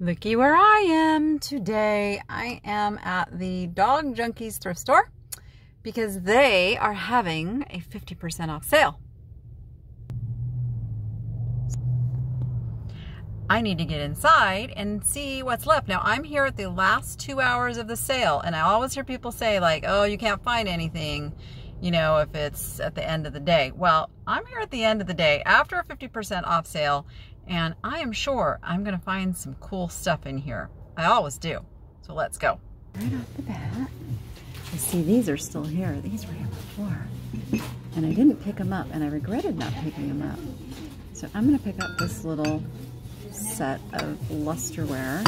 Looky where I am today. I am at the Dog Junkies thrift store because they are having a 50% off sale. I need to get inside and see what's left. Now I'm here at the last 2 hours of the sale, and I always hear people say like, oh, you can't find anything, you know, if it's at the end of the day. Well, I'm here at the end of the day after a 50% off sale, and I am sure I'm gonna find some cool stuff in here. I always do. So let's go. Right off the bat, I see these are still here. These were here before. And I didn't pick them up, and I regretted not picking them up. So I'm gonna pick up this little set of lusterware.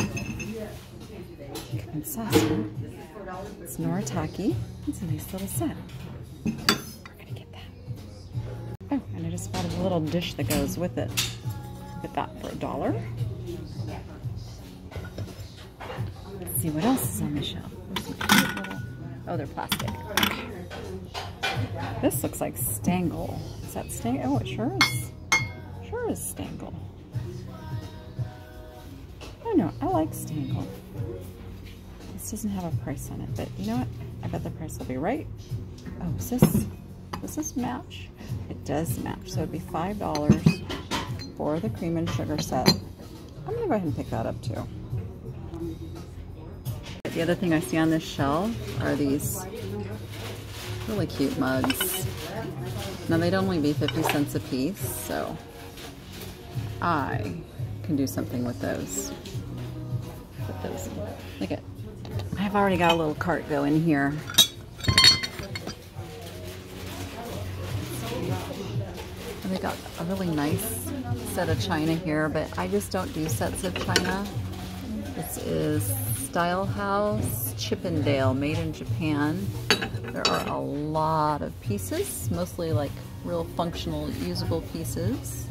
It's Noritake. It's a nice little set. We're gonna get that. Oh, and I just spotted a little dish that goes with it. Get that for $1. Let's see what else is on the shelf. Oh, they're plastic. This looks like Stangle. Is that Stangle? Oh, it sure is. Sure is Stangle. I don't know. I like Stangle. This doesn't have a price on it, but you know what? I bet the price will be right. Oh, is this? Does this match? It does match. So it'd be $5. For the cream and sugar set. I'm gonna go ahead and pick that up too. The other thing I see on this shelf are these really cute mugs. Now they'd only be 50 cents a piece, so I can do something with those. Put those in. Look at, I've already got a little cart going here. We got a really nice set of china here, but I just don't do sets of china. This is Stylehouse Chippendale, made in Japan. There are a lot of pieces, mostly like real functional, usable pieces.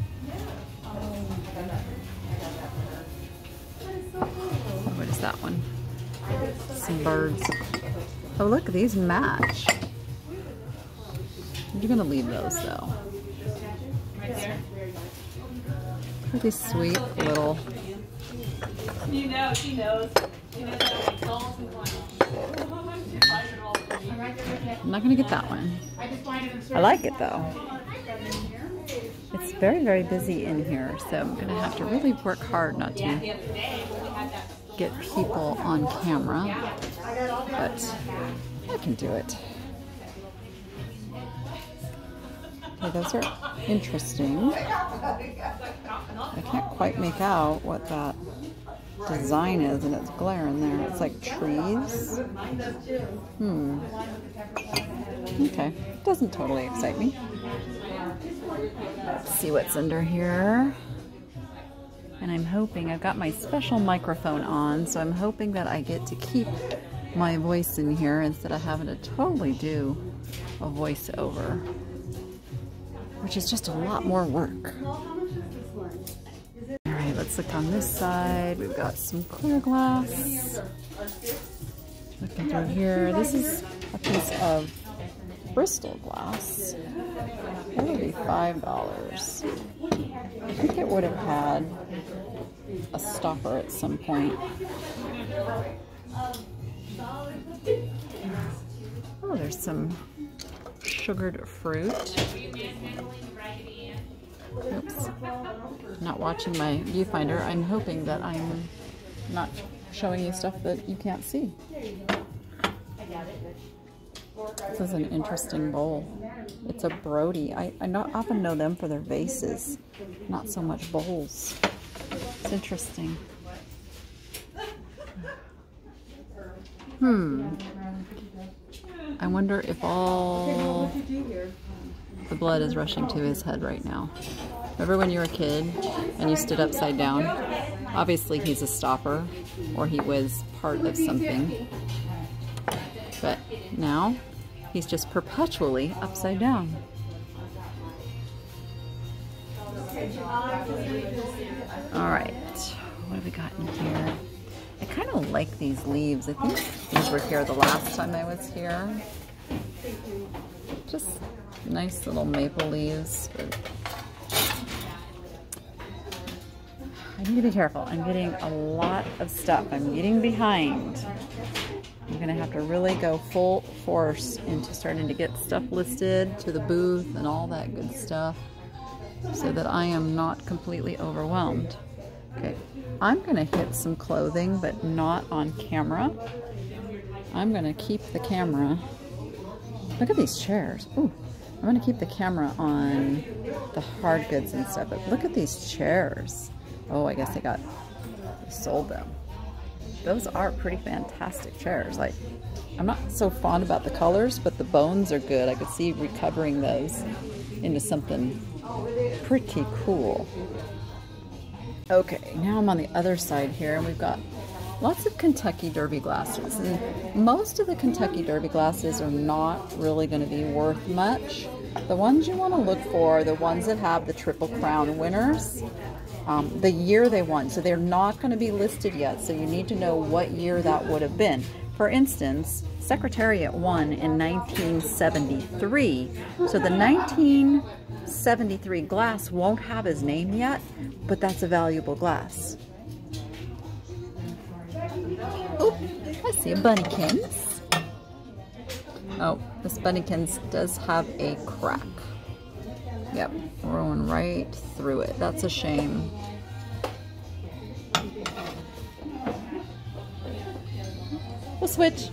What is that one? Some birds. Oh, look, these match. You're gonna leave those though. Pretty sweet little. You know, she knows. I'm not gonna get that one. I like it though. It's very, very busy in here, so I'm gonna have to really work hard not to get people on camera, but I can do it. Okay, those are interesting. I can't quite make out what that design is, and it's glaring there. It's like trees. Okay, doesn't totally excite me. Let's see what's under here. And I'm hoping, I've got my special microphone on, so I'm hoping that I get to keep my voice in here instead of having to totally do a voiceover, which is just a lot more work. All right, let's look on this side. We've got some clear glass. Looking through here, this is a piece of Bristol glass. That would be $5. I think it would have had a stopper at some point. Oh, there's some sugared fruit. Oops, not watching my viewfinder. I'm hoping that I'm not showing you stuff that you can't see. This is an interesting bowl. It's a Brody. I not often know them for their vases, not so much bowls. It's interesting. I wonder if all the blood is rushing to his head right now. Remember when you were a kid and you stood upside down? Obviously he's a stopper, or he was part of something. But now he's just perpetually upside down. All right, what have we got in here? I kind of like these leaves. I think these were here the last time I was here. Just nice little maple leaves. But I need to be careful. I'm getting a lot of stuff. I'm getting behind. I'm going to have to really go full force into starting to get stuff listed to the booth and all that good stuff so that I am not completely overwhelmed. Okay, I'm going to hit some clothing, but not on camera. I'm going to keep the camera. Look at these chairs. Ooh. I'm going to keep the camera on the hard goods and stuff, but look at these chairs. Oh, I guess they sold them. Those are pretty fantastic chairs. Like, I'm not so fond about the colors, but the bones are good. I could see recovering those into something pretty cool. Okay, now I'm on the other side here, and we've got lots of Kentucky Derby glasses, and most of the Kentucky Derby glasses are not really going to be worth much. The ones you want to look for are the ones that have the Triple Crown winners, the year they won. So they're not going to be listed yet, so you need to know what year that would have been. For instance, Secretariat won in 1973, so the 1973 glass won't have his name yet, but that's a valuable glass. Oh, I see a Bunnykins. Oh, this Bunnykins does have a crack. Yep, we're going right through it. That's a shame. We'll switch.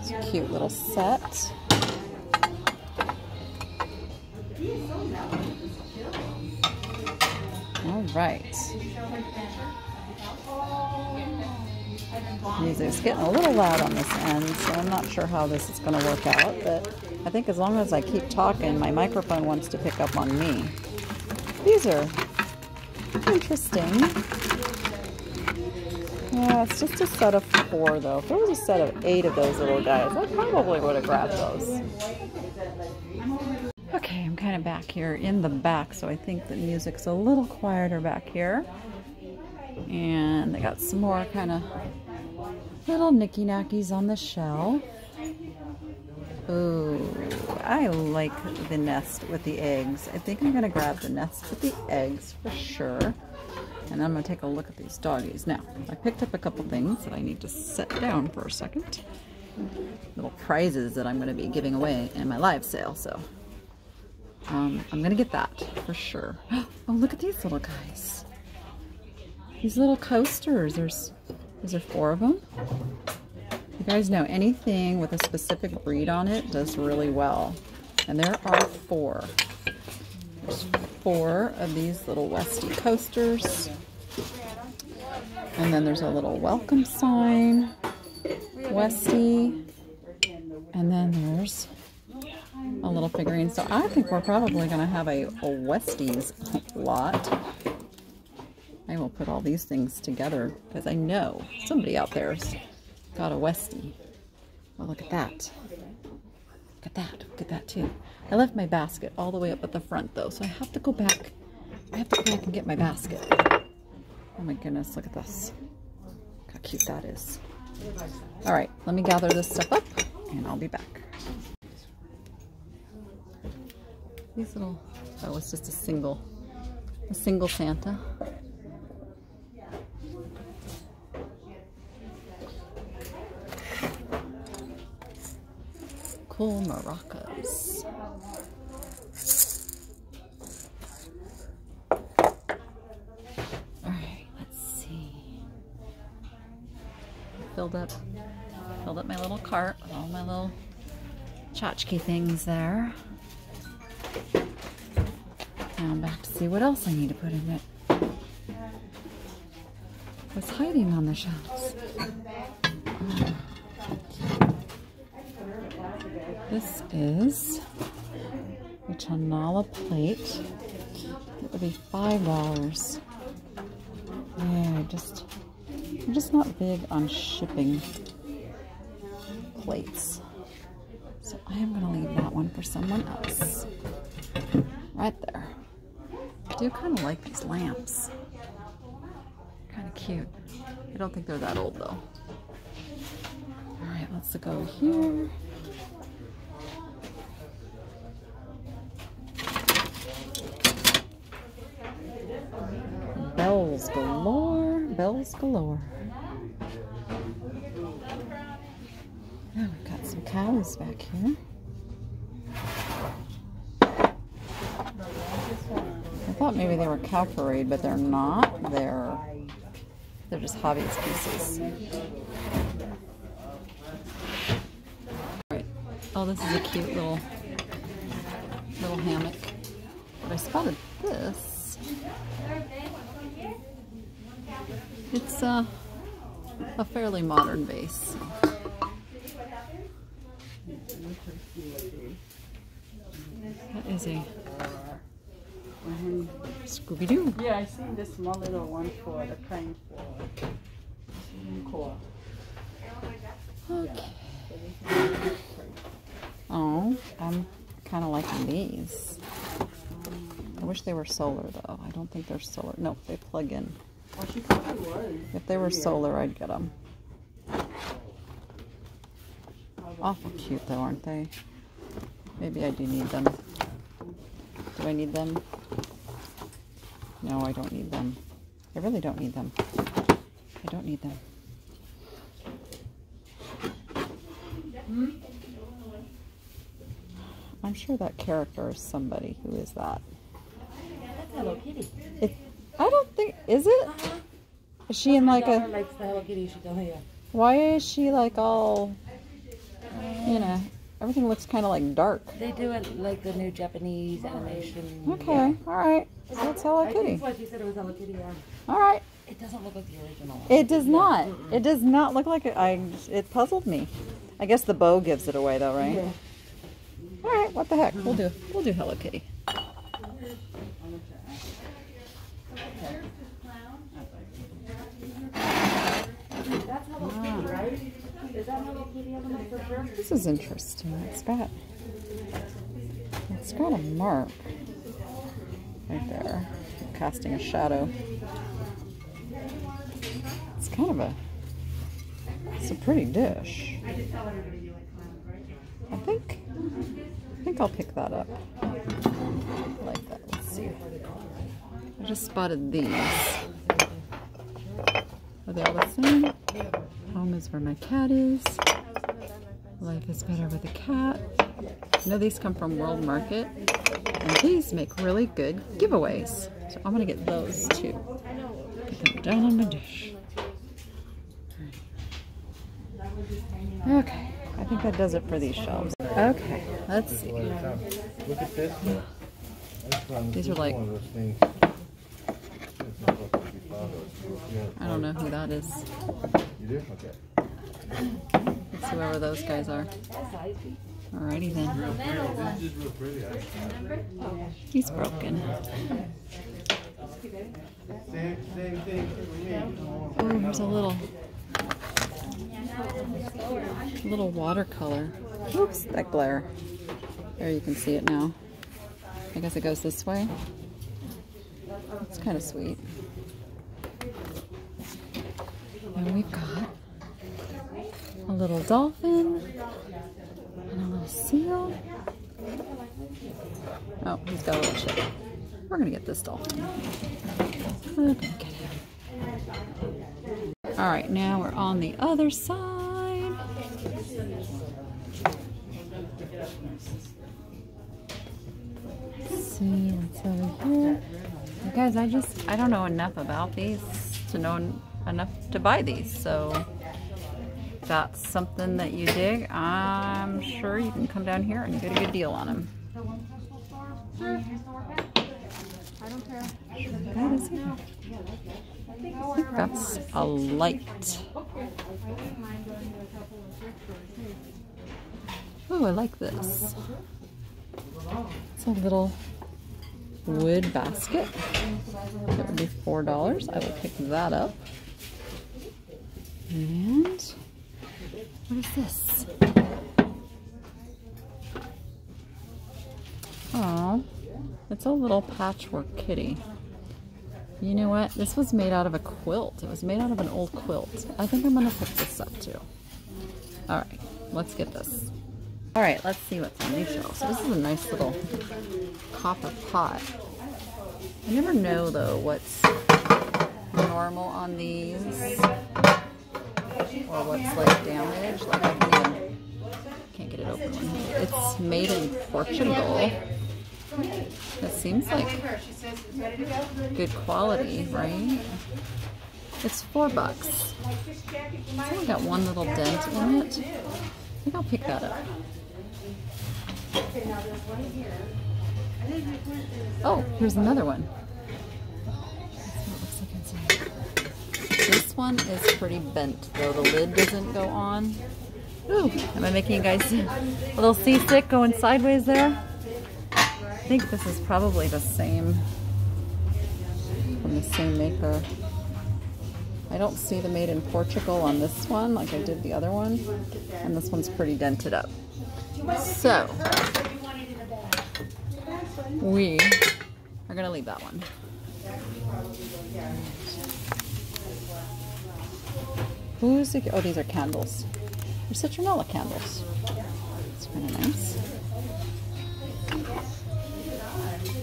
It's a cute little set. All right. Music's getting a little loud on this end, so I'm not sure how this is going to work out, but I think as long as I keep talking, my microphone wants to pick up on me. These are interesting. Yeah, it's just a set of 4, though. If there was a set of 8 of those little guys, I probably would have grabbed those. Okay, I'm kind of back here in the back, so I think the music's a little quieter back here. And they got some more kind of little knicky-knackies on the shelf. Ooh, I like the nest with the eggs. I think I'm going to grab the nest with the eggs for sure. And I'm going to take a look at these doggies. Now, I picked up a couple things that I need to set down for a second. Little prizes that I'm going to be giving away in my live sale, so... I'm gonna get that for sure. Oh, look at these little guys. These little coasters. There's 4 of them. You guys know anything with a specific breed on it does really well. And there are 4. There's 4 of these little Westie coasters. And then there's a little welcome sign. Westie. And then there's a little figurine. So I think we're probably going to have a Westies lot. I will put all these things together because I know somebody out there's got a Westie. Oh, look at that. Look at that. Look at that too. I left my basket all the way up at the front though, so I have to go back. I have to go back and get my basket. Oh my goodness, look at this. Look how cute that is. All right, let me gather this stuff up and I'll be back. These little, oh, it's just a single Santa. Cool maracas. All right, let's see. Filled up my little cart with all my little tchotchke things there. Now I'm back to see what else I need to put in it. What's hiding on the shelves? Oh. This is a Chanala plate. It would be $5. Yeah, I'm just not big on shipping plates. So I am going to leave that one for someone else. Right there. I do kind of like these lamps. Kind of cute. I don't think they're that old though. All right, let's look over here. Bells galore, bells galore. Now we've got some cows back here. I thought maybe they were cow parade, but they're not. They're just hobbyist pieces. Right. Oh, this is a cute little hammock. But I spotted this. It's a fairly modern vase. That is a Scooby-Doo. Yeah, I seen this small little one for the crane core. Okay. Oh, I'm kind of liking these. I wish they were solar though. I don't think they're solar. Nope, they plug in. If they were solar, I'd get them. Awful cute though, aren't they? Maybe I do need them. Do I need them? No, I don't need them. I really don't need them. I don't need them. Hmm? I'm sure that character is somebody. Who is that? That's Hello Kitty. I don't think... Is it? Is she in like a... Why is she like all... You know, everything looks kind of like dark. They do it like the new Japanese animation. Okay, yeah. All right. So that's Hello Kitty. That's why she said it was Hello Kitty, yeah. All right. It doesn't look like the original. It does not. Mm-mm. It does not look like it. It puzzled me. I guess the bow gives it away though, right? Yeah. All right, what the heck? We'll do Hello Kitty. That's Hello Kitty, right? Is that Hello Kitty on the microphone? This is interesting. It's got a mark right there, casting a shadow. It's kind of it's a pretty dish. I think I'll pick that up. I like that. Let's see. I just spotted these. Are they all the same? Home is where my cat is. Life is better with a cat. You know, these come from World Market. And these make really good giveaways. So I'm going to get those too. Put them down on my dish. Okay. I think that does it for these shelves. Okay. Let's see. Look at this. These are like... I don't know who that is. You do? Okay. It's whoever those guys are. Alrighty then. He's broken. Oh, there's a little watercolor. Oops, that glare. There, you can see it now. I guess it goes this way. It's kind of sweet. And we've got a little dolphin and a little seal. Oh, he's got a little chip. We're going to get this dolphin. We're going to get it. All right, now we're on the other side. Let's see what's over here. You guys, I don't know enough about these to know enough to buy these, so if that's something that you dig, I'm sure you can come down here and get a good deal on them. I think that's a light. Oh, I like this. It's a little wood basket. That would be $4. I will pick that up. And what is this? Oh, it's a little patchwork kitty. You know what? This was made out of a quilt. It was made out of an old quilt. I think I'm gonna pick this up too. All right, let's get this. All right, let's see what's on these shelves. This is a nice little copper pot. I never know though what's normal on these, or what's like damaged. Like I can't get it open. It's made in Portugal. That seems like good quality, right? It's $4. It's only got one little dent in it. I think I'll pick that up. Oh, here's another one. This one is pretty bent, though the lid doesn't go on. Ooh, am I making you guys a little seasick going sideways there? I think this is probably the same, from the same maker. I don't see the made in Portugal on this one like I did the other one, and this one's pretty dented up. So we are gonna leave that one. Who's the, oh, these are candles. They're citronella candles. It's kind of nice.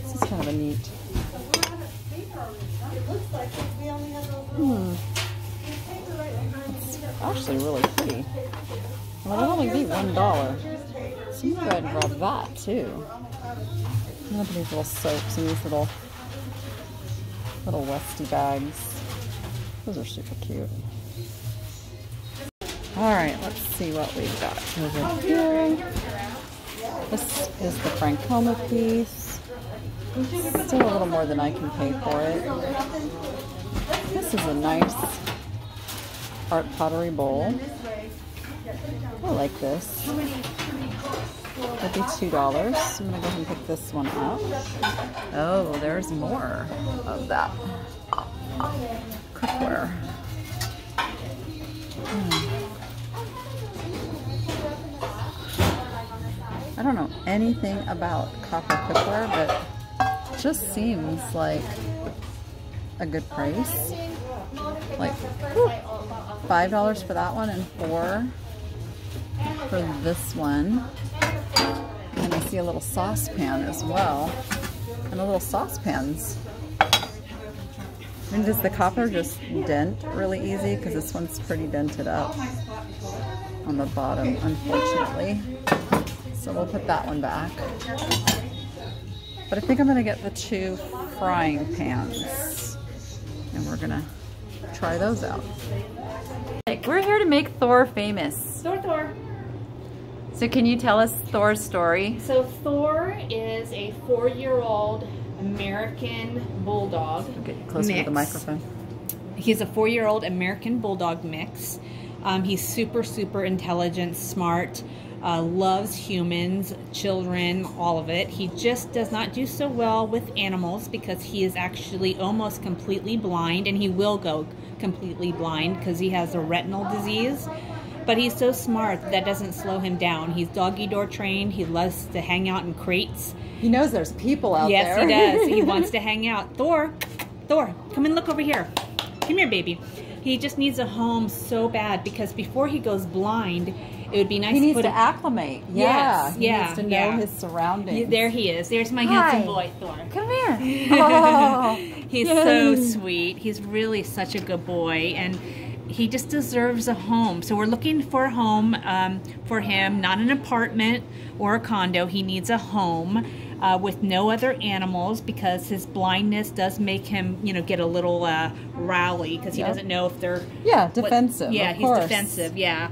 This is kind of a neat. It's actually really pretty. Well, it'll only be $1. So maybe I'd grab that too. I'm gonna put these little soaps in these little Westie bags. Those are super cute. All right, let's see what we've got over here. This is the Frankoma piece. Still a little more than I can pay for it. This is a nice art pottery bowl. I like this. It'll be $2. So I'm gonna go ahead and pick this one up. Oh, there's more of that cookware. I don't know anything about copper cookware, but it just seems like a good price. Like $5 for that one and $4 for this one. And I see a little saucepan as well. And the little saucepans. I mean, does the copper just dent really easy? Because this one's pretty dented up on the bottom, unfortunately. So we'll put that one back. But I think I'm gonna get the two frying pans and we're gonna try those out. We're here to make Thor famous. Thor. So can you tell us Thor's story? So Thor is a 4-year-old American bulldog. Get closer to the microphone. He's a 4-year-old American bulldog mix. He's super, super intelligent, smart. Loves humans, children, all of it. He just does not do so well with animals because he is actually almost completely blind, and he will go completely blind because he has a retinal disease. But he's so smart that doesn't slow him down. He's dog-eat-dog trained. He loves to hang out in crates. He knows there's people out there. Yes, he does. He wants to hang out. Thor, Thor, come and look over here. Come here, baby. He just needs a home so bad because before he goes blind, it would be nice. He needs to acclimate. Yeah, yes, he needs to know his surroundings. There he is. There's my handsome boy, Thor. Come here. Oh. He's so sweet. He's really such a good boy, and he just deserves a home. So we're looking for a home for him, not an apartment or a condo. He needs a home with no other animals because his blindness does make him, you know, get a little rowdy because he doesn't know if they're defensive. Defensive. Yeah.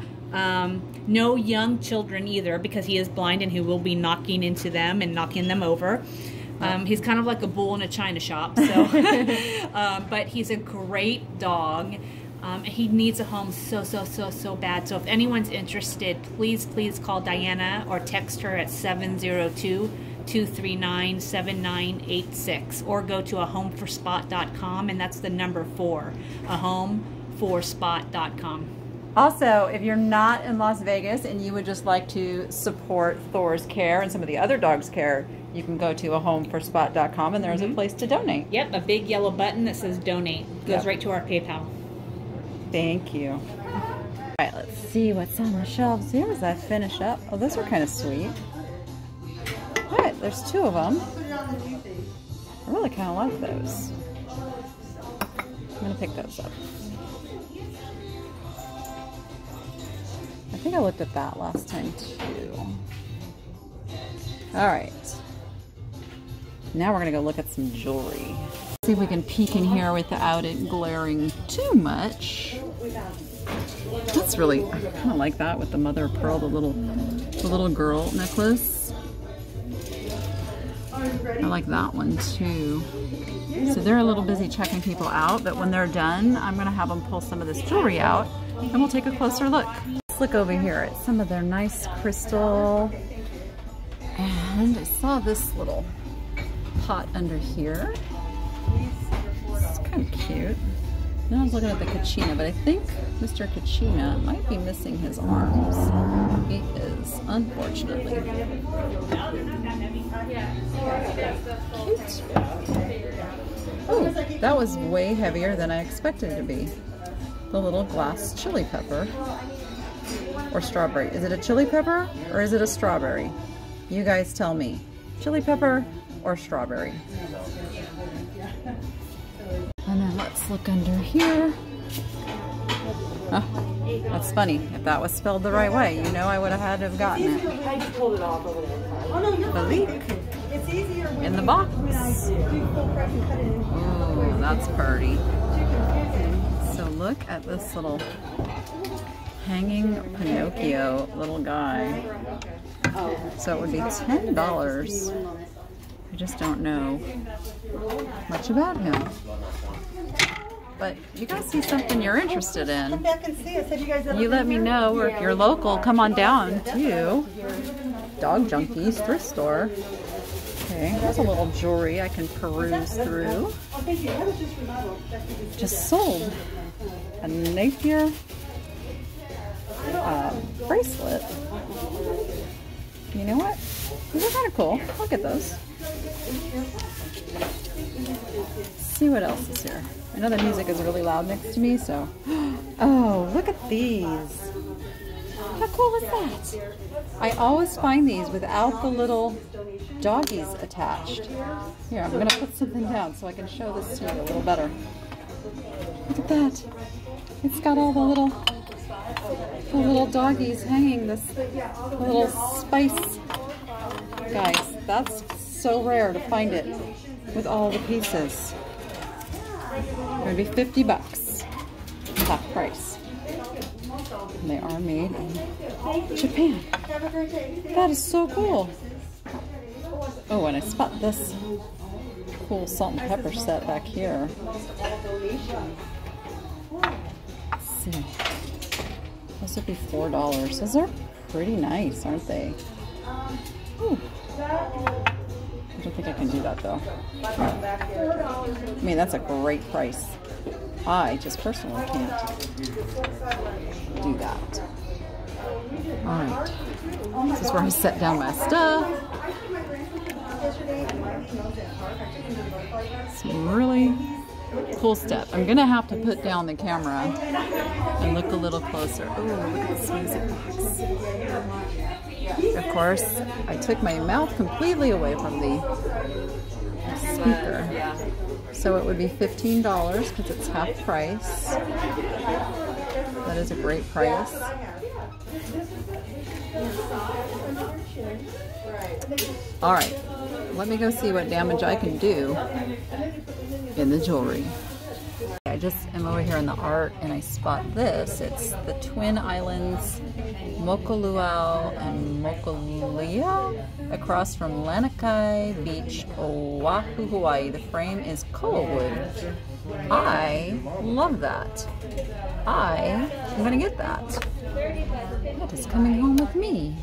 No young children either because he is blind and he will be knocking into them and knocking them over. He's kind of like a bull in a china shop. So, but he's a great dog. He needs a home so bad. So if anyone's interested, please call Diana or text her at 702-239-7986 or go to AhomeForSpot.com, and that's the number 4, AhomeForSpot.com. Also, if you're not in Las Vegas and you would just like to support Thor's care and some of the other dogs' care, you can go to AhomeForSpot.com, and there's a place to donate. Yep, a big yellow button that says donate. Goes right to our PayPal. Thank you. All right, let's see what's on the shelves here as I finish up. Oh, those are kind of sweet. All right, there's two of them. I really kind of like those. I'm gonna pick those up. I think I looked at that last time too. All right. Now we're gonna go look at some jewelry. See if we can peek in here without it glaring too much. That's really, I kind of like that with the mother of pearl, the little girl necklace. I like that one too. So they're a little busy checking people out, but when they're done, I'm gonna have them pull some of this jewelry out and we'll take a closer look. Let's look over here at some of their nice crystal. And I saw this little pot under here. It's kind of cute. Now I was looking at the Kachina, but I think Mr. Kachina might be missing his arms. He is, unfortunately. Cute. Oh, that was way heavier than I expected it to be. The little glass chili pepper or strawberry. Is it a chili pepper or is it a strawberry? You guys tell me. Chili pepper or strawberry? And then let's look under here. Oh, that's funny. If that was spelled the right way, you know I would have had to have gotten it. I just pulled it off over there. The leek in the box. Oh, that's pretty. So look at this little hanging Pinocchio little guy. So it would be $10. I just don't know much about him. But if you guys see something you're interested in, come back and see us. Have you guys ever, you let me know, or if you're local, come on down to Dog Junkies thrift store. Okay, there's a little jewelry I can peruse through. Just sold a Napier bracelet. You know what? These are kind of cool. Look at those. See what else is here. I know the music is really loud next to me, so. Oh, look at these. How cool was that? I always find these without the little doggies attached. Here, I'm gonna put something down so I can show this to you a little better. Look at that. It's got all the little doggies hanging, this little spice. Guys, that's so rare to find it with all the pieces. It would be $50, top price. And they are made in Japan. That is so cool. Oh, and I spot this cool salt and pepper set back here. Let's see. Those would be $4. Those are pretty nice, aren't they? Ooh. I don't think I can do that though. I mean, that's a great price. I just personally can't do that. Alright. This is where I set down my stuff. Some really cool stuff. I'm gonna have to put down the camera and look a little closer. Oh, look at this music box. Of course, I took my mouth completely away from the speaker. So it would be $15 because it's half price. That is a great price. All right, let me go see what damage I can do in the jewelry. I just am over here in the art and I spot this. It's the Twin Islands, Mokoluao and Mokolia, across from Lanikai Beach, Oahu, Hawaii. The frame is koa wood. I love that. I am going to get that. That is coming home with me.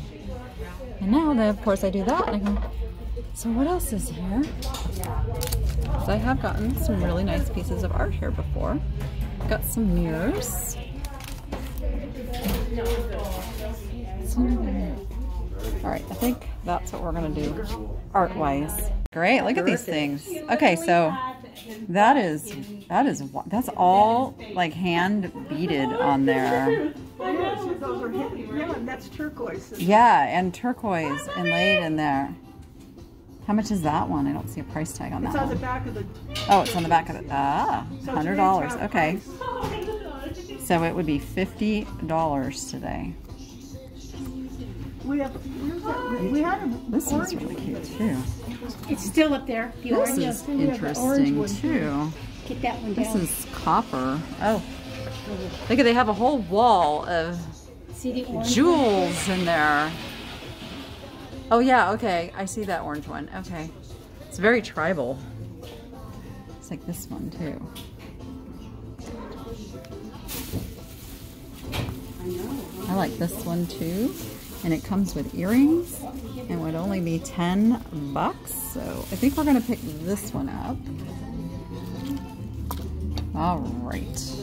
And now, that, of course, I do that. And I go, so what else is here? So I have gotten some really nice pieces of art here before. Got some mirrors. Alright, I think that's what we're going to do art-wise. Great, look at these things. Okay, so that's all like hand beaded on there. Yeah, and turquoise inlaid in there. How much is that one? I don't see a price tag on that. It's on the back of the... Oh, it's on the back of the... Ah, $100. Okay. So it would be $50 today. We have this one's really cute, too. It's still up there. The orange is interesting, too. Get that one down. This is copper. Oh. Look at, they have a whole wall of jewels in there. Oh, yeah, okay. I see that orange one. Okay. It's very tribal. It's like this one, too. I like this one, too. And it comes with earrings and would only be $10. So I think we're going to pick this one up. All right.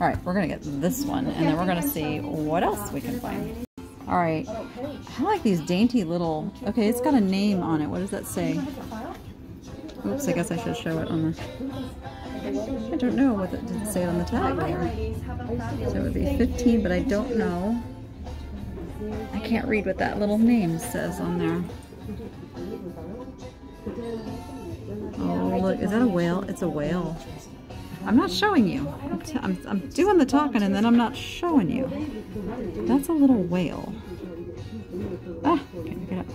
All right, we're going to get this one and then we're going to see what else we can find. All right, I like these dainty little, okay, it's got a name on it. What does that say? Oops, I guess I should show it on the, I don't know what it did say on the tag there. So it would be 15, but I don't know. I can't read what that little name says on there. Oh, look, is that a whale? It's a whale. I'm not showing you. I'm doing the talking and then I'm not showing you. That's a little whale. Ah, okay, pick it up.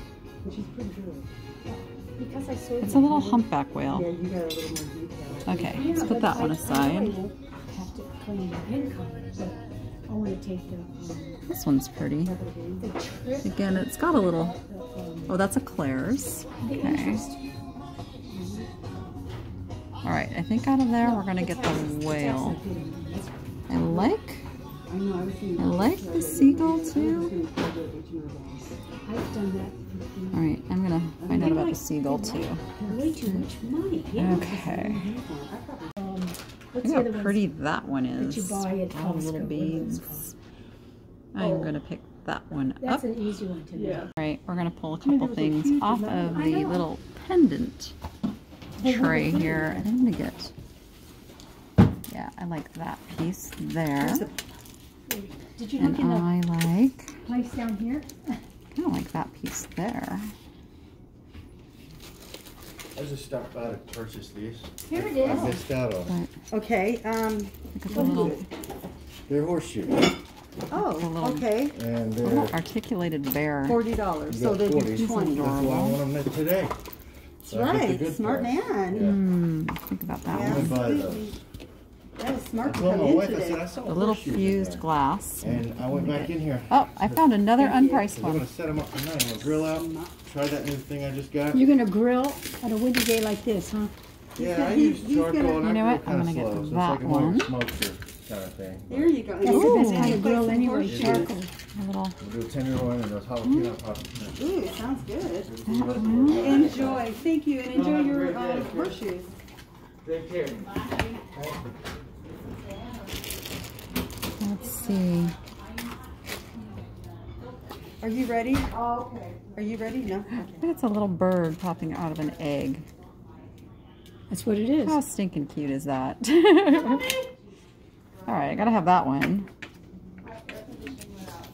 It's a little humpback whale. Okay, let's put that one aside. This one's pretty. Again, it's got a little... Oh, that's a Claire's. Okay. All right, I think out of there we're gonna get the whale. I like the seagull too. All right, I'm gonna find out about the seagull too. Okay. Look how pretty that one is. All little beads. I'm gonna pick that one up. That's an easy one to do. All right, we're gonna pull a couple things off of the little pendant tray here. I think I'm gonna get, yeah, I like that piece there. Did you look in the place down here? I don't like that piece there. I just stopped by to purchase these. Here it is. I missed out on it. Okay. They're horseshoe. Oh, okay. And they're articulated bear. $40. So they'd be $20. That's why I want them today. So right, smart price. Man. Yeah. Think about that one. That was smart to come in today. A little fused glass. And I went back in here. Oh, I found another unpriced one. I'm going to set them up tonight. I'm going to grill out, try that new thing I just got. You're going to grill on a windy day like this, huh? Yeah, I use charcoal. You know what? I'm going to get that one. Kind of thing. There you go. That's the best kind of grill anywhere. Charcoal. A little. We'll do a tender one and those jalapeno pops. Ooh, sounds good. Enjoy. Thank you, and enjoy your horseshoes. Take care. Let's see. Are you ready? Oh, okay. Are you ready? No. Okay. I think it's a little bird popping out of an egg. That's what it is. How stinking cute is that? All right, I gotta have that one.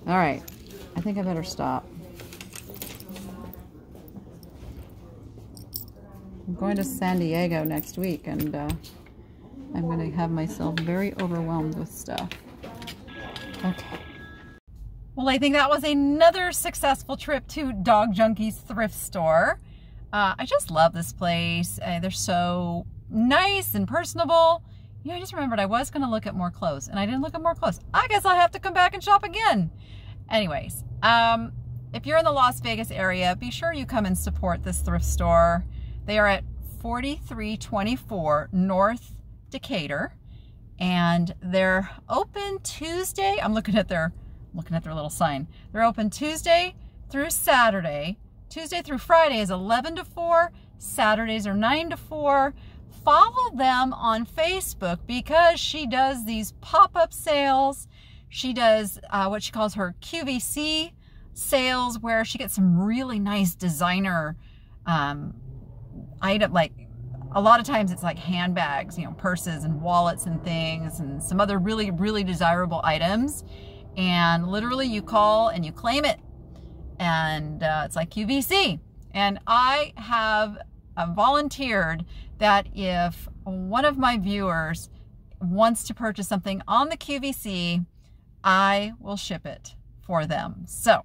All right, I think I better stop. I'm going to San Diego next week, and I'm gonna have myself very overwhelmed with stuff. Okay. Well, I think that was another successful trip to Dog Junkies Thrift Store. I just love this place. They're so nice and personable. You know, I just remembered I was going to look at more clothes and I didn't look at more clothes. I guess I'll have to come back and shop again. Anyways, if you're in the Las Vegas area, be sure you come and support this thrift store. They are at 4324 North Decatur and they're open Tuesday. I'm looking at their little sign. They're open Tuesday through Saturday. Tuesday through Friday is 11 to 4. Saturdays are 9 to 4. Follow them on Facebook because she does these pop-up sales. She does what she calls her QVC sales where she gets some really nice designer item. Like a lot of times it's like handbags, you know, purses and wallets and things and some other really, really desirable items. And literally you call and you claim it. and it's like QVC. And I have volunteered that if one of my viewers wants to purchase something on the QVC, I will ship it for them. So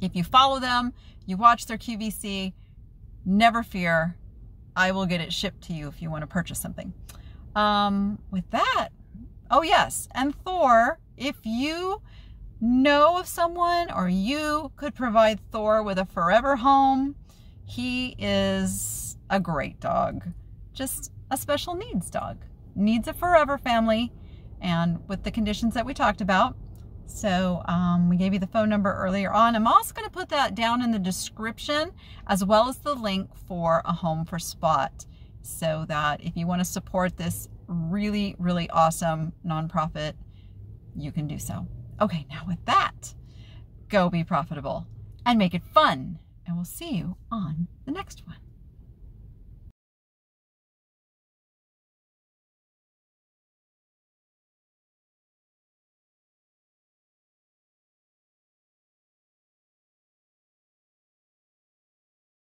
if you follow them, you watch their QVC, never fear, I will get it shipped to you if you want to purchase something. With that, oh yes, and Thor, if you know of someone or you could provide Thor with a forever home, he is a great dog, just a special needs dog. Needs a forever family, and with the conditions that we talked about. So we gave you the phone number earlier on. I'm also going to put that down in the description, as well as the link for A Home for Spot, so that if you want to support this really, really awesome nonprofit, you can do so. Okay, now with that, go be profitable and make it fun. And we'll see you on the next one.